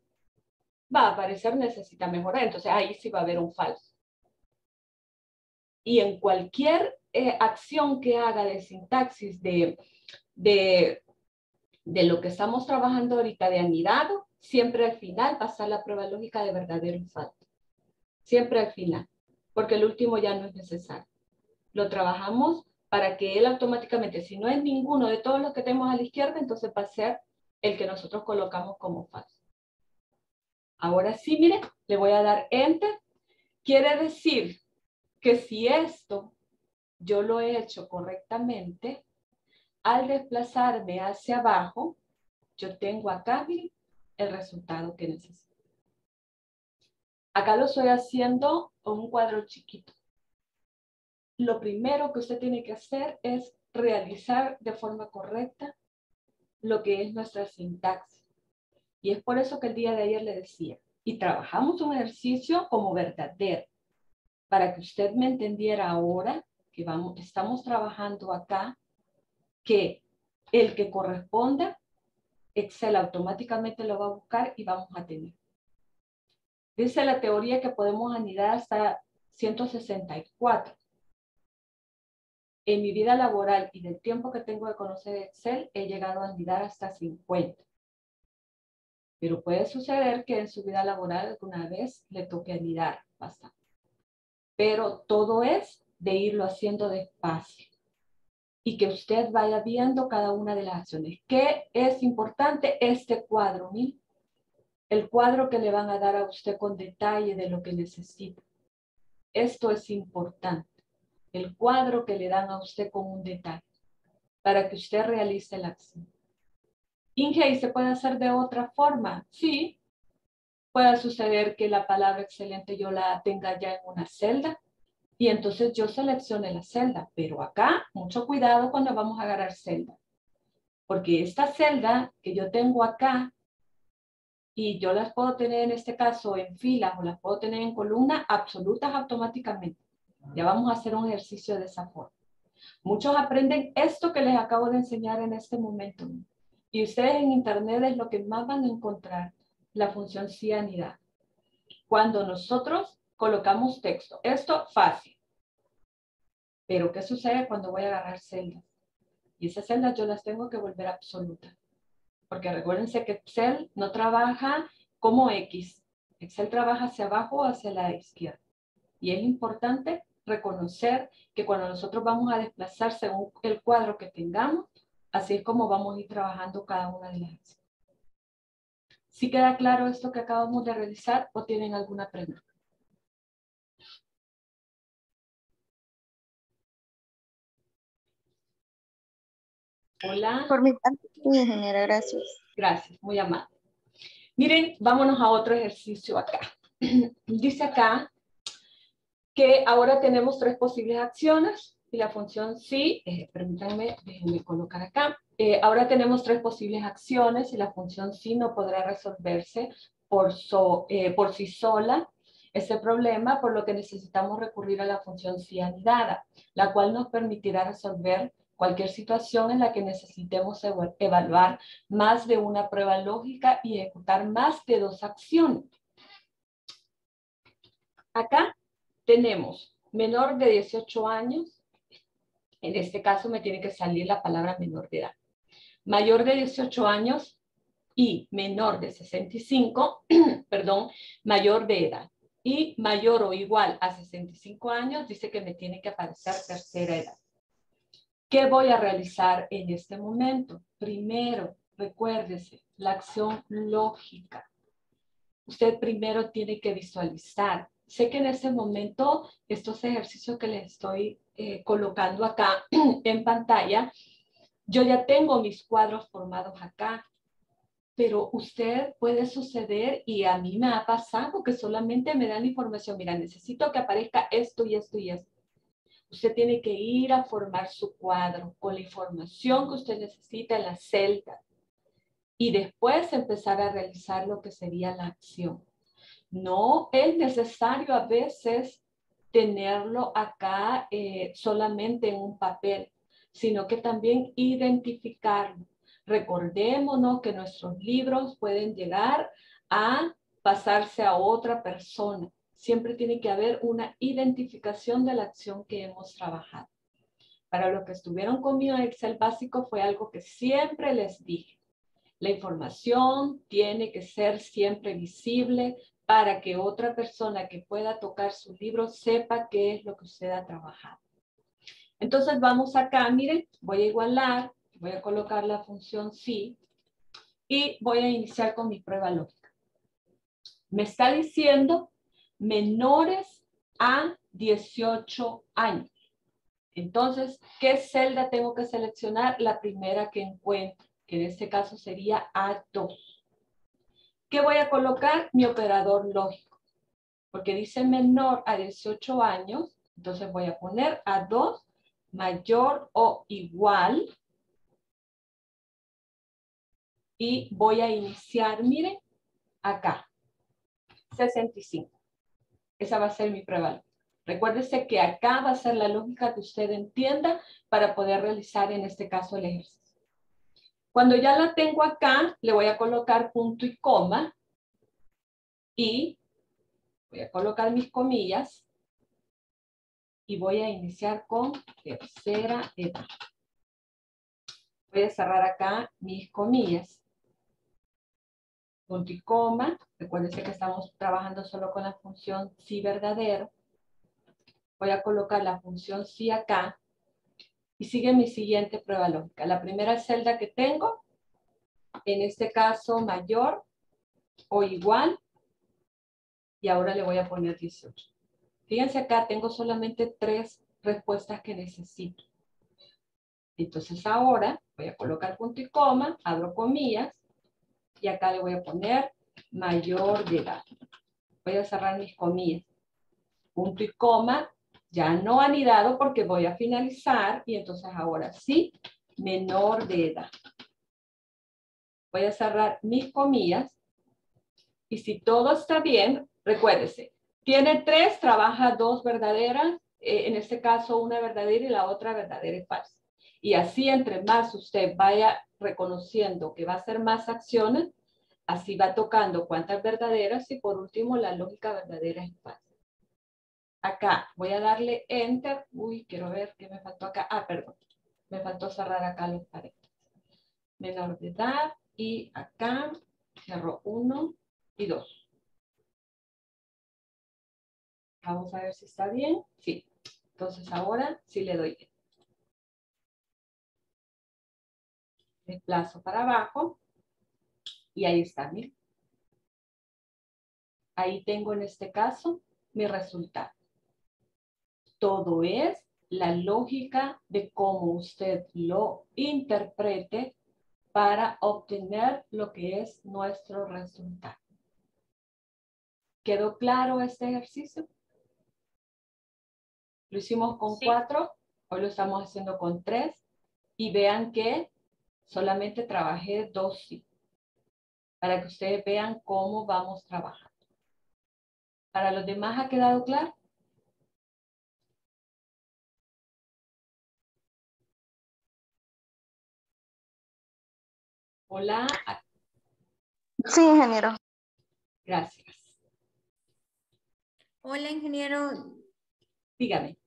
va a aparecer necesita mejorar, entonces ahí sí va a haber un falso. Y en cualquier Eh, acción que haga de sintaxis de, de, de lo que estamos trabajando ahorita de anidado, siempre al final pasar la prueba lógica de verdadero y falso. Siempre al final, porque el último ya no es necesario. Lo trabajamos para que él automáticamente, si no es ninguno de todos los que tenemos a la izquierda, entonces va a ser el que nosotros colocamos como falso. Ahora sí, miren, le voy a dar Enter. Quiere decir que si esto yo lo he hecho correctamente, al desplazarme hacia abajo, yo tengo acá el resultado que necesito. Acá lo estoy haciendo con un cuadro chiquito. Lo primero que usted tiene que hacer es realizar de forma correcta lo que es nuestra sintaxis. Y es por eso que el día de ayer le decía, y trabajamos un ejercicio como verdadero, para que usted me entendiera ahora que vamos, estamos trabajando acá, que el que corresponda, Excel automáticamente lo va a buscar y vamos a tener. Dice la teoría que podemos anidar hasta ciento sesenta y cuatro. En mi vida laboral y del tiempo que tengo de conocer Excel, he llegado a anidar hasta cincuenta. Pero puede suceder que en su vida laboral alguna vez le toque anidar bastante. Pero todo es de irlo haciendo despacio. Y que usted vaya viendo cada una de las acciones. ¿Qué es importante? Este cuadro, miren. El cuadro que le van a dar a usted con detalle de lo que necesita. Esto es importante. El cuadro que le dan a usted con un detalle. Para que usted realice la acción. Inge, ¿y se puede hacer de otra forma? Sí. Puede suceder que la palabra excelente yo la tenga ya en una celda. Y entonces yo seleccione la celda, pero acá mucho cuidado cuando vamos a agarrar celda. Porque esta celda que yo tengo acá, y yo las puedo tener en este caso en filas o las puedo tener en columnas absolutas automáticamente. Ya vamos a hacer un ejercicio de esa forma. Muchos aprenden esto que les acabo de enseñar en este momento. Y ustedes en internet es lo que más van a encontrar, la función cianidad. Cuando nosotros colocamos texto. Esto fácil. Pero ¿qué sucede cuando voy a agarrar celdas? Y esas celdas yo las tengo que volver absolutas. Porque recuérdense que Excel no trabaja como X. Excel trabaja hacia abajo o hacia la izquierda. Y es importante reconocer que cuando nosotros vamos a desplazar según el cuadro que tengamos, así es como vamos a ir trabajando cada una de las acciones. ¿Sí queda claro esto que acabamos de realizar o tienen alguna pregunta? Hola. Por mi parte, ingeniera, gracias. Gracias, muy amable. Miren, vámonos a otro ejercicio acá. Dice acá que ahora tenemos tres posibles acciones y la función sí, eh, permítanme, déjenme colocar acá. Eh, ahora tenemos tres posibles acciones y la función sí no podrá resolverse por, so, eh, por sí sola ese problema, por lo que necesitamos recurrir a la función sí anidada, la cual nos permitirá resolver cualquier situación en la que necesitemos evaluar más de una prueba lógica y ejecutar más de dos acciones. Acá tenemos menor de dieciocho años. En este caso me tiene que salir la palabra menor de edad. Mayor de dieciocho años y menor de sesenta y cinco, perdón, mayor de edad. Y mayor o igual a sesenta y cinco años, dice que me tiene que aparecer tercera edad. ¿Qué voy a realizar en este momento? Primero, recuérdese, la acción lógica. Usted primero tiene que visualizar. Sé que en este momento, estos ejercicios que les estoy eh, colocando acá en pantalla, yo ya tengo mis cuadros formados acá, pero usted puede suceder, y a mí me ha pasado, que solamente me dan la información, mira, necesito que aparezca esto y esto y esto. Usted tiene que ir a formar su cuadro con la información que usted necesita en la celda y después empezar a realizar lo que sería la acción. No es necesario a veces tenerlo acá eh, solamente en un papel, sino que también identificarlo. Recordémonos que nuestros libros pueden llegar a pasarse a otra persona. Siempre tiene que haber una identificación de la acción que hemos trabajado. Para los que estuvieron conmigo en Excel básico fue algo que siempre les dije. La información tiene que ser siempre visible para que otra persona que pueda tocar su libro sepa qué es lo que usted ha trabajado. Entonces vamos acá, miren, voy a igualar, voy a colocar la función sí y voy a iniciar con mi prueba lógica. Me está diciendo menores a dieciocho años. Entonces, ¿qué celda tengo que seleccionar? La primera que encuentro, que en este caso sería A dos. ¿Qué voy a colocar? Mi operador lógico. Porque dice menor a dieciocho años, entonces voy a poner A dos mayor o igual. Y voy a iniciar, miren, acá, sesenta y cinco. Esa va a ser mi prueba. Recuérdese que acá va a ser la lógica que usted entienda para poder realizar en este caso el ejercicio. Cuando ya la tengo acá, le voy a colocar punto y coma y voy a colocar mis comillas y voy a iniciar con tercera edad. Voy a cerrar acá mis comillas. Punto y coma. Recuérdense que estamos trabajando solo con la función sí verdadero. Voy a colocar la función sí acá. Y sigue mi siguiente prueba lógica. La primera celda que tengo, en este caso mayor o igual. Y ahora le voy a poner dieciocho. Fíjense acá, tengo solamente tres respuestas que necesito. Entonces ahora voy a colocar punto y coma, abro comillas. Y acá le voy a poner mayor de edad. Voy a cerrar mis comillas. Punto y coma, ya no anidado porque voy a finalizar. Y entonces ahora sí, menor de edad. Voy a cerrar mis comillas. Y si todo está bien, recuérdese, tiene tres, trabaja dos verdaderas. Eh, en este caso una verdadera y la otra verdadera y falsa. Y así entre más usted vaya reconociendo que va a hacer más acciones, así va tocando cuántas verdaderas y por último la lógica verdadera es falsa. Acá voy a darle enter. Uy, quiero ver qué me faltó acá. Ah, perdón. Me faltó cerrar acá los paréntesis. Menor de edad y acá cerró uno y dos. Vamos a ver si está bien. Sí. Entonces ahora sí le doy. Desplazo para abajo y ahí está, miren. Ahí tengo en este caso mi resultado. Todo es la lógica de cómo usted lo interprete para obtener lo que es nuestro resultado. ¿Quedó claro este ejercicio? Lo hicimos con sí. cuatro, hoy lo estamos haciendo con tres y vean que solamente trabajé dos sí, para que ustedes vean cómo vamos trabajando. ¿Para los demás ha quedado claro? Hola. Sí, ingeniero. Gracias. Hola, ingeniero. Dígame.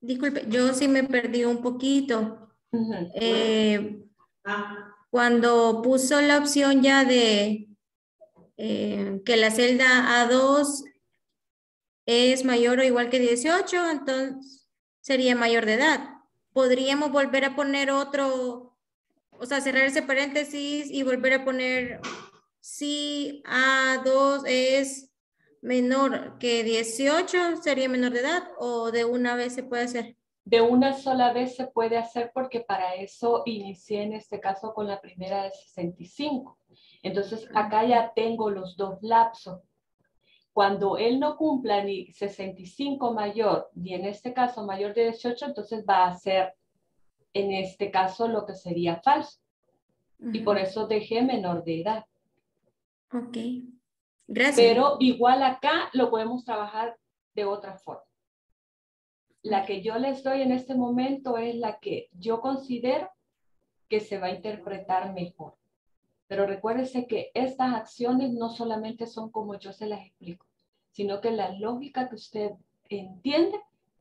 Disculpe, yo sí me perdí un poquito. Uh-huh. eh, Cuando puso la opción ya de eh, que la celda A dos es mayor o igual que dieciocho, entonces sería mayor de edad. Podríamos volver a poner otro, o sea, cerrar ese paréntesis y volver a poner si A dos es menor que dieciocho, sería menor de edad, o de una vez se puede hacer. De una sola vez se puede hacer porque para eso inicié en este caso con la primera de sesenta y cinco. Entonces acá ya tengo los dos lapsos. Cuando él no cumpla ni sesenta y cinco mayor, ni en este caso mayor de dieciocho, entonces va a ser en este caso lo que sería falso. Uh-huh. Y por eso dejé menor de edad. Ok, gracias. Pero igual acá lo podemos trabajar de otra forma. La que yo les doy en este momento es la que yo considero que se va a interpretar mejor. Pero recuérdense que estas acciones no solamente son como yo se las explico, sino que la lógica que usted entiende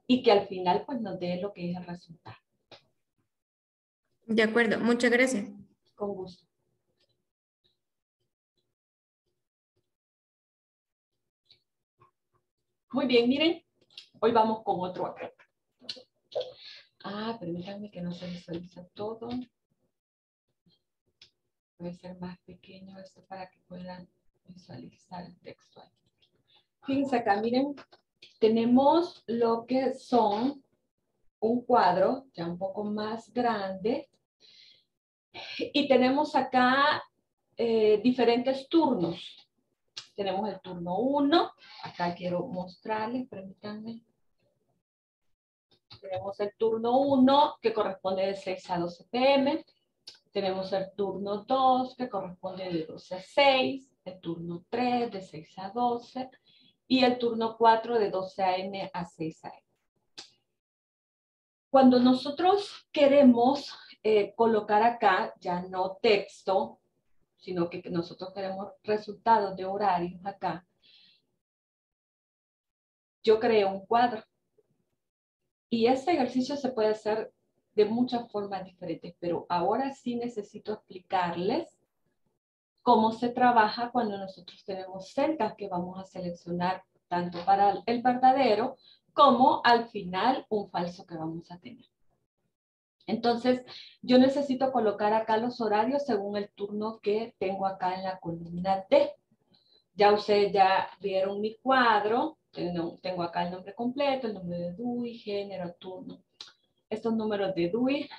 y que al final pues nos dé lo que es el resultado. De acuerdo, muchas gracias. Con gusto. Muy bien, miren. Hoy vamos con otro acá. Ah, permítanme que no se visualiza todo. Voy a hacer más pequeño esto para que puedan visualizar el texto. Fíjense acá, miren. Tenemos lo que son un cuadro ya un poco más grande. Y tenemos acá eh, diferentes turnos. Tenemos el turno uno. Acá quiero mostrarles, permítanme. Tenemos el turno uno, que corresponde de seis a doce p m Tenemos el turno dos, que corresponde de doce a seis. El turno tres, de seis a doce. y el turno cuatro de doce a eme a seis a eme. Cuando nosotros queremos eh, colocar acá ya no texto, sino que nosotros queremos resultados de horarios acá, yo creo un cuadro. Y este ejercicio se puede hacer de muchas formas diferentes, pero ahora sí necesito explicarles cómo se trabaja cuando nosotros tenemos celdas que vamos a seleccionar tanto para el verdadero como al final un falso que vamos a tener. Entonces, yo necesito colocar acá los horarios según el turno que tengo acá en la columna D. Ya ustedes ya vieron mi cuadro. Tengo acá el nombre completo, el nombre de D U I, género, turno. Estos números de D U I,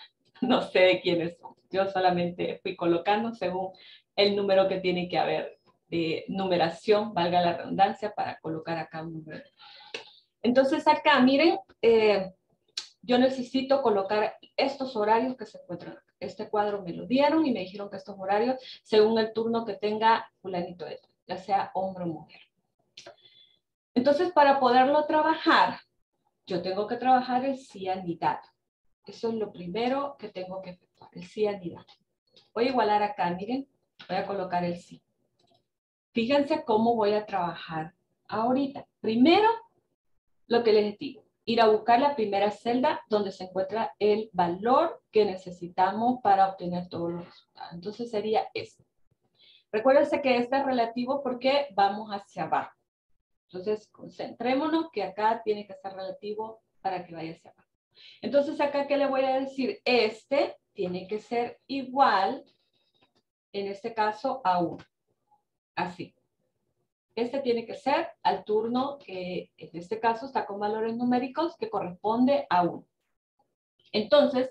no sé de quiénes son. Yo solamente fui colocando según el número que tiene que haber de numeración, valga la redundancia, para colocar acá un número. Entonces acá, miren, eh, yo necesito colocar estos horarios que se encuentran acá. Este cuadro me lo dieron y me dijeron que estos horarios, según el turno que tenga fulanito de tal, ya sea hombre o mujer. Entonces, para poderlo trabajar, yo tengo que trabajar el cianidad. Eso es lo primero que tengo que efectuar, el cianidad. Voy a igualar acá, miren, voy a colocar el sí. Fíjense cómo voy a trabajar ahorita. Primero, lo que les digo, ir a buscar la primera celda donde se encuentra el valor que necesitamos para obtener todos los resultados. Entonces sería este. Recuérdense que este es relativo porque vamos hacia abajo. Entonces, concentrémonos que acá tiene que ser relativo para que vaya hacia abajo. Entonces, acá, ¿qué le voy a decir? Este tiene que ser igual, en este caso, a uno. Así. Este tiene que ser al turno que, en este caso, está con valores numéricos que corresponde a uno. Entonces,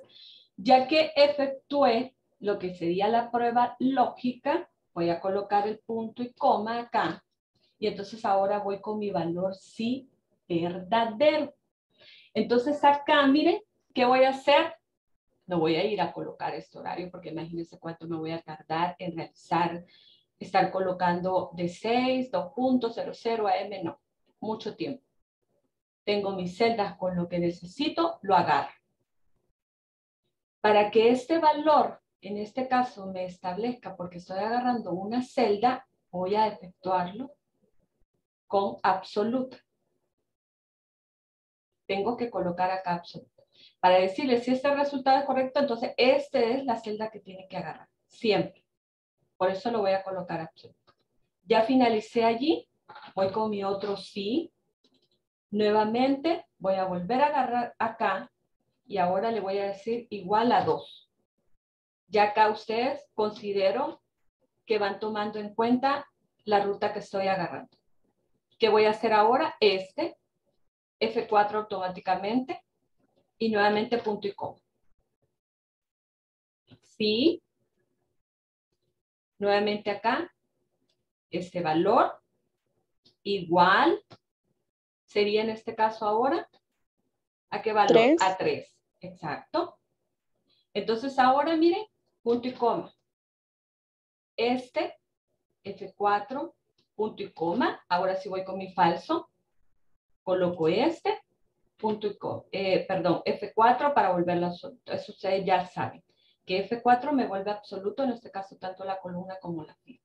ya que efectué lo que sería la prueba lógica, voy a colocar el punto y coma acá. Y entonces ahora voy con mi valor sí verdadero. Entonces acá, miren, ¿qué voy a hacer? No voy a ir a colocar este horario porque imagínense cuánto me voy a tardar en realizar, estar colocando de seis, dos punto cero cero a eme, no, mucho tiempo. Tengo mis celdas con lo que necesito, lo agarro. Para que este valor, en este caso, me establezca, porque estoy agarrando una celda, voy a efectuarlo con absoluta. Tengo que colocar acá absoluta. Para decirle si este resultado es correcto, entonces esta es la celda que tiene que agarrar. Siempre. Por eso lo voy a colocar absoluta. Ya finalicé allí. Voy con mi otro sí. Nuevamente voy a volver a agarrar acá. Y ahora le voy a decir igual a dos. Ya acá ustedes considero que van tomando en cuenta la ruta que estoy agarrando. ¿Qué voy a hacer ahora? Este, efe cuatro automáticamente, y nuevamente punto y coma. Sí, nuevamente acá, este valor, igual, sería en este caso ahora, ¿a qué valor? ¿Tres? A tres, exacto. Entonces ahora, miren, punto y coma. Este, efe cuatro, punto y coma, ahora sí voy con mi falso, coloco este, punto y coma, eh, perdón, efe cuatro para volverlo absoluto, eso ustedes ya saben, que efe cuatro me vuelve absoluto, en este caso tanto la columna como la fila.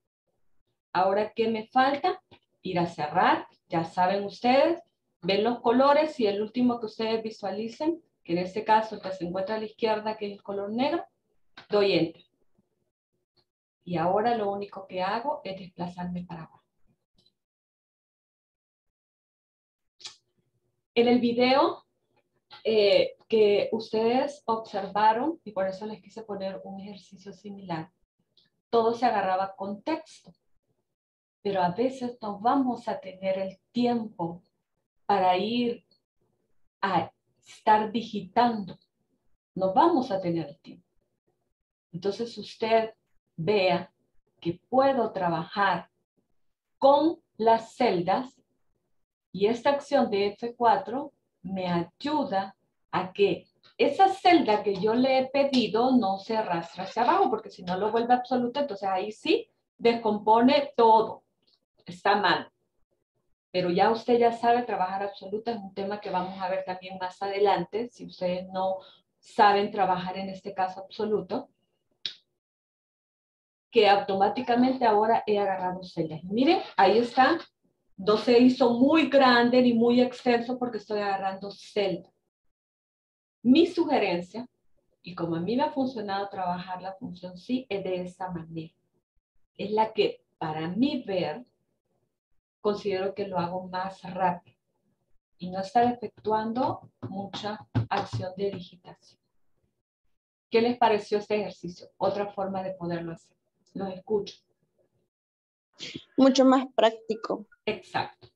Ahora, ¿qué me falta? Ir a cerrar, ya saben ustedes, ven los colores y el último que ustedes visualicen, que en este caso el que se encuentra a la izquierda, que es el color negro, doy enter. Y ahora lo único que hago es desplazarme para abajo. En el video eh, que ustedes observaron, y por eso les quise poner un ejercicio similar, todo se agarraba con texto, pero a veces no vamos a tener el tiempo para ir a estar digitando. No vamos a tener el tiempo. Entonces usted vea que puedo trabajar con las celdas. Y esta acción de efe cuatro me ayuda a que esa celda que yo le he pedido no se arrastre hacia abajo, porque si no lo vuelve absoluto, entonces ahí sí descompone todo. Está mal. Pero ya usted ya sabe trabajar absoluta, es un tema que vamos a ver también más adelante, si ustedes no saben trabajar en este caso absoluto, que automáticamente ahora he agarrado celdas. Miren, ahí está, no se hizo muy grande ni muy extenso porque estoy agarrando celdas. Mi sugerencia, y como a mí me ha funcionado trabajar la función sí, es de esa manera. Es la que para mí ver, considero que lo hago más rápido y no estar efectuando mucha acción de digitación. ¿Qué les pareció este ejercicio? Otra forma de poderlo hacer. Los escucho. Mucho más práctico. Exacto.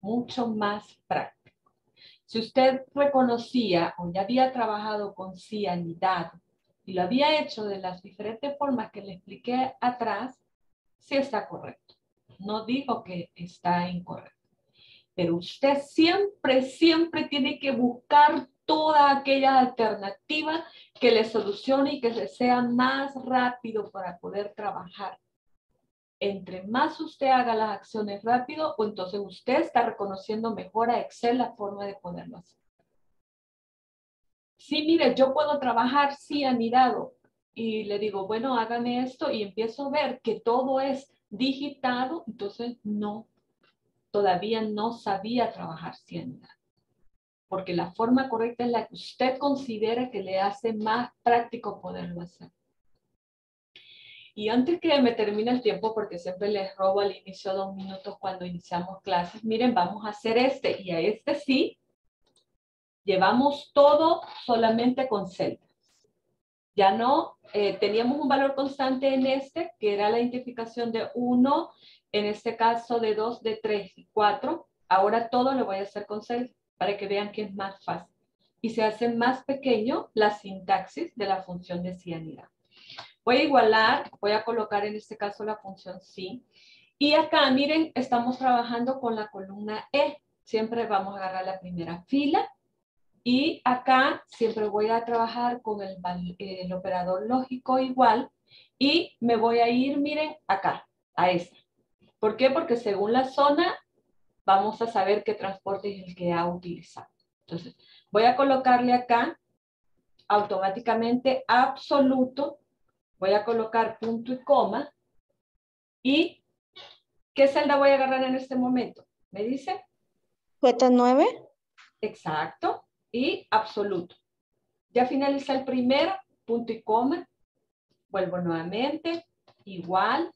Mucho más práctico. Si usted reconocía o ya había trabajado con sí anidado y lo había hecho de las diferentes formas que le expliqué atrás, sí está correcto. No digo que está incorrecto, pero usted siempre, siempre tiene que buscar toda aquella alternativa que le solucione y que le sea más rápido para poder trabajar. Entre más usted haga las acciones rápido, o entonces usted está reconociendo mejor a Excel la forma de poderlo hacer. Sí, mire, yo puedo trabajar, sí, anidado. Y le digo, bueno, hágame esto y empiezo a ver que todo es digitado, entonces no, todavía no sabía trabajar siendo, porque la forma correcta es la que usted considera que le hace más práctico poderlo hacer. Y antes que me termine el tiempo, porque siempre les robo al inicio dos minutos cuando iniciamos clases, miren, vamos a hacer este, y a este sí, llevamos todo solamente con celdas. Ya no, eh, teníamos un valor constante en este, que era la identificación de uno, en este caso de dos, de tres y cuatro. Ahora todo lo voy a hacer con celdas para que vean que es más fácil. Y se hace más pequeño la sintaxis de la función de cianidad. Voy a igualar, voy a colocar en este caso la función sí. Y acá, miren, estamos trabajando con la columna E. Siempre vamos a agarrar la primera fila. Y acá siempre voy a trabajar con el, el operador lógico igual y me voy a ir, miren, acá, a esta. ¿Por qué? Porque según la zona vamos a saber qué transporte es el que ha utilizado. Entonces, voy a colocarle acá automáticamente absoluto, voy a colocar punto y coma y ¿qué celda voy a agarrar en este momento? ¿Me dice? J nueve. Exacto. Y absoluto. Ya finaliza el primero, punto y coma. Vuelvo nuevamente, igual.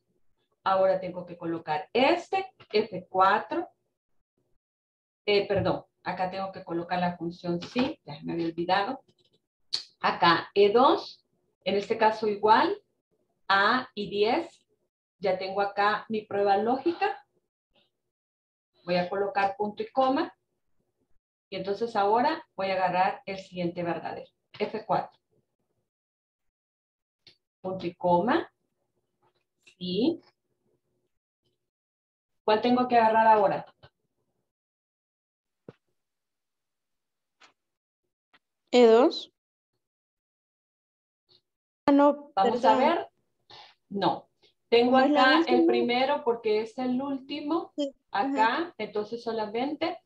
Ahora tengo que colocar este, F cuatro. Eh, perdón, acá tengo que colocar la función sí, ya me había olvidado. Acá, E dos, en este caso igual, A y diez. Ya tengo acá mi prueba lógica. Voy a colocar punto y coma. Y entonces ahora voy a agarrar el siguiente verdadero, F cuatro. Punto y coma. Sí. ¿Cuál tengo que agarrar ahora? E dos. Ah, no, vamos perdón. a ver. No. Tengo acá el primero porque es el último. Sí. Acá, ajá. Entonces solamente...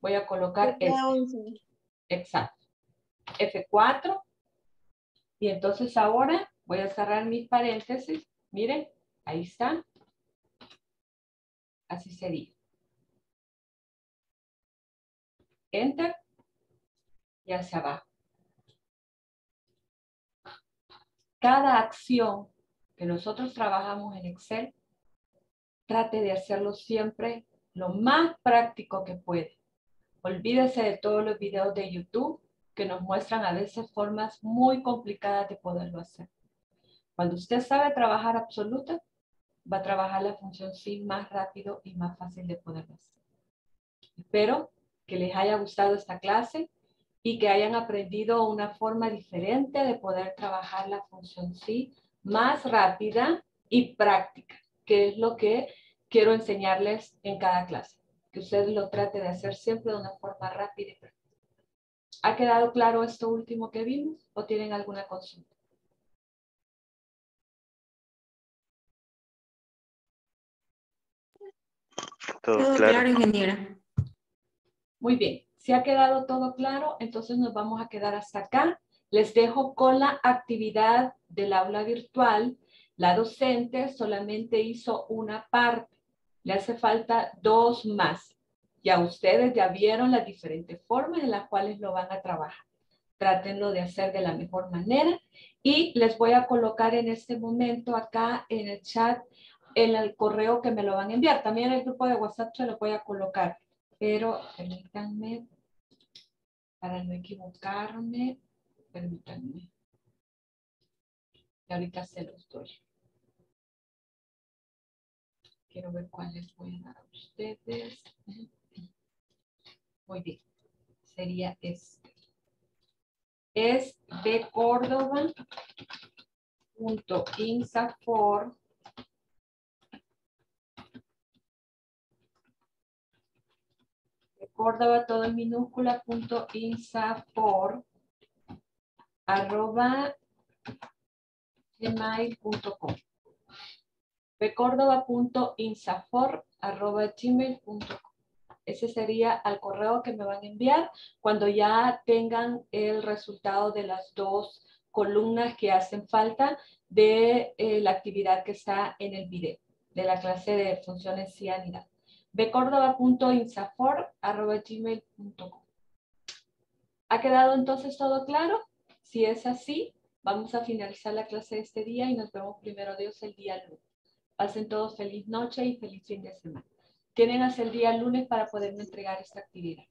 voy a colocar este. Exacto. F cuatro. Y entonces ahora voy a cerrar mis paréntesis. Miren, ahí está. Así sería. Enter. Y hacia abajo. Cada acción que nosotros trabajamos en Excel, trate de hacerlo siempre lo más práctico que puede. Olvídese de todos los videos de YouTube que nos muestran a veces formas muy complicadas de poderlo hacer. Cuando usted sabe trabajar absoluta, va a trabajar la función sí más rápido y más fácil de poderlo hacer. Espero que les haya gustado esta clase y que hayan aprendido una forma diferente de poder trabajar la función sí más rápida y práctica, que es lo que quiero enseñarles en cada clase. Que usted lo trate de hacer siempre de una forma rápida y práctica. ¿Ha quedado claro esto último que vimos o tienen alguna consulta? Todo, todo claro. claro, ingeniera. Muy bien. Si ha quedado todo claro, entonces nos vamos a quedar hasta acá. Les dejo con la actividad del aula virtual. La docente solamente hizo una parte. Le hace falta dos más. Ya ustedes ya vieron las diferentes formas en las cuales lo van a trabajar. Trátenlo de hacer de la mejor manera. Y les voy a colocar en este momento acá en el chat en el correo que me lo van a enviar. También en el grupo de WhatsApp se lo voy a colocar. Pero permítanme, para no equivocarme, permítanme. Y ahorita se los doy. Quiero ver cuáles voy a dar a ustedes. Muy bien. Sería este. Es de Córdoba. Punto INSAFORP. De Córdoba, todo en minúscula. Punto INSAFORP. Arroba. gmail punto com. Recordoba punto insafor arroba gmail punto com. Ese sería al correo que me van a enviar cuando ya tengan el resultado de las dos columnas que hacen falta de eh, la actividad que está en el video de la clase de funciones cianidad. Recordoba punto insafor arroba gmail punto com. ¿Ha quedado entonces todo claro? Si es así, vamos a finalizar la clase de este día y nos vemos primero Dios el día lunes. Pasen todos feliz noche y feliz fin de semana. Tienen hasta el día lunes para poderme entregar esta actividad.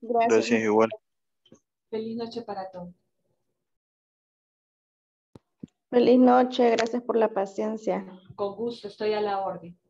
Gracias. Gracias igual. Feliz noche para todos. Feliz noche, gracias por la paciencia. Con gusto, estoy a la orden.